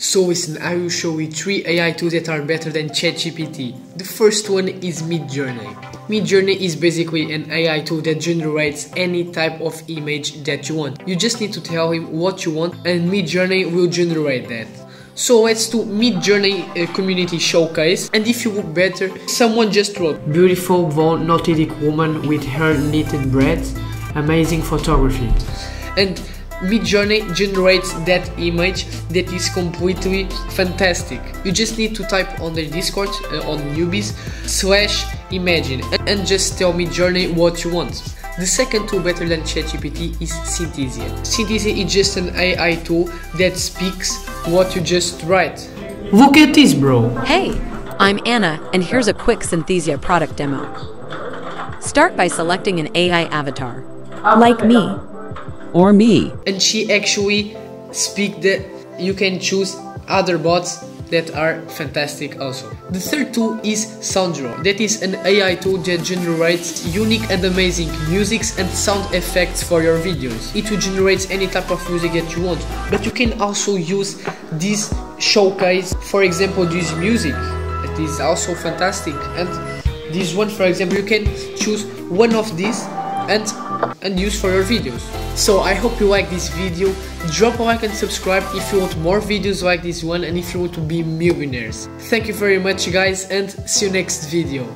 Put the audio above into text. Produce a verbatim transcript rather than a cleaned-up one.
So it's now showing three A I tools that are better than ChatGPT. The first one is Midjourney. Midjourney is basically an A I tool that generates any type of image that you want. You just need to tell him what you want and Midjourney will generate that. So let's do Midjourney uh, community showcase, and if you look better, someone just wrote beautiful blonde Nordic woman with her knitted breads, amazing photography. And Midjourney generates that image that is completely fantastic. You just need to type on the Discord uh, on newbies slash imagine and just tell Midjourney what you want. The second tool better than ChatGPT is Synthesia. Synthesia is just an A I tool that speaks what you just write. Look at this, bro. Hey, I'm Anna, and here's a quick Synthesia product demo. Start by selecting an A I avatar, like me. Or me. And she actually speak that you can choose other bots that are fantastic also. The third tool is Soundraw. That is an A I tool that generates unique and amazing musics and sound effects for your videos. It will generate any type of music that you want. But you can also use this showcase, for example, this music. It is also fantastic. And this one, for example, you can choose one of these and and use for your videos. So I hope you like this video. Drop a like and subscribe if you want more videos like this one and if you want to be millionaires. Thank you very much guys, and see you next video.